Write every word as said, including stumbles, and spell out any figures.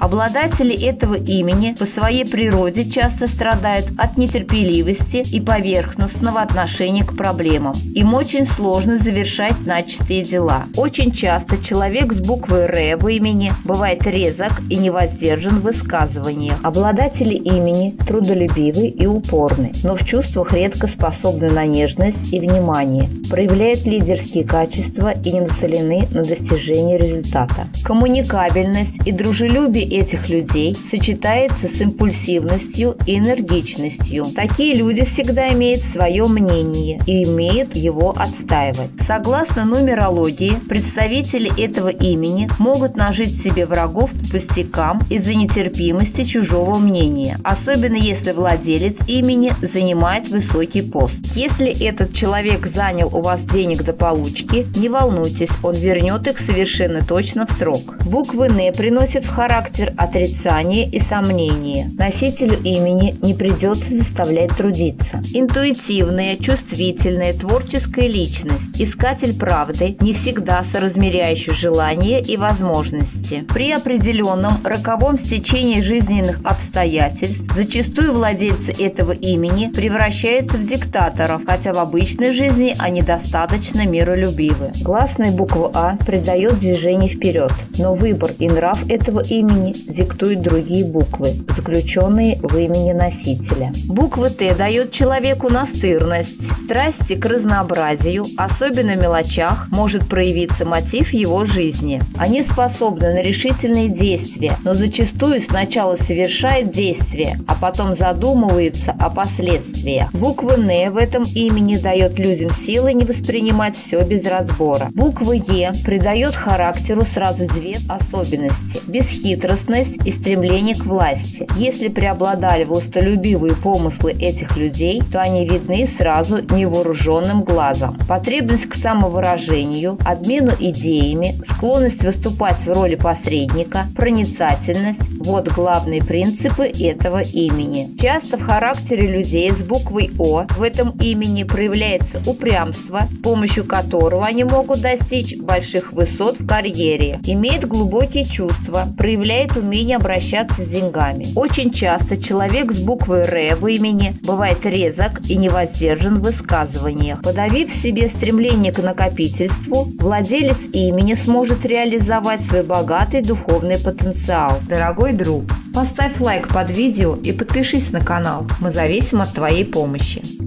Обладатели этого имени по своей природе часто страдают от нетерпеливости и поверхностного отношения к проблемам. Им очень сложно завершать начатые дела. Очень часто человек с буквы «Р» в имени бывает резок и невоздержан в высказывании. Обладатели имени трудолюбивы и упорны, но в чувствах редко способны на нежность и внимание, проявляют лидерские качества и не нацелены на достижение результата. Коммуникабельность и дружелюбие этих людей сочетается с импульсивностью и энергичностью. Такие люди всегда имеют свое мнение и умеют его отстаивать. Согласно нумерологии, представители этого имени могут нажить себе врагов по пустякам из-за нетерпимости чужого мнения, особенно если владелец имени занимает высокий пост. Если этот человек занял у вас денег до получки, не волнуйтесь, он вернет их совершенно точно в срок. Буквы «Н» приносят в характер отрицание и сомнение. Носителю имени не придется заставлять трудиться. Интуитивная, чувствительная, творческая личность, искатель правды, не всегда соразмеряющий желания и возможности. При определенном роковом стечении жизненных обстоятельств зачастую владельцы этого имени превращаются в диктаторов, хотя в обычной жизни они достаточно миролюбивы. Гласная буква «А» придает движение вперед, но выбор и нрав этого имени диктуют другие буквы, заключенные в имени носителя. Буква «Т» дает человеку настырность, страсти к разнообразию, особенно в мелочах может проявиться мотив его жизни. Они способны на решительные действия, но зачастую сначала совершают действия, а потом задумываются о последствиях. Буква «Н» в этом имени дает людям силы не воспринимать все без разбора. Буква «Е» придает характеру сразу две особенности – бесхитростность и стремление к власти. Если преобладали властолюбивые помыслы этих людей, то они видны сразу невооруженным глазом. Потребность к самовыражению, обмену идеями, склонность выступать в роли посредника, проницательность – вот главные принципы этого имени. Часто в характере людей с буквой «О» в этом имени проявляется упрямство, с помощью которого они могут достичь больших высот в карьере, имеет глубокие чувства, проявляет умение обращаться с деньгами. Очень часто человек с буквой «Р» в имени бывает резок и невоздержан в высказываниях. Подавив в себе стремление к накопительству, владелец имени сможет реализовать свой богатый духовный потенциал. Дорогой друг, поставь лайк под видео и подпишись на канал. Мы зависим от твоей помощи.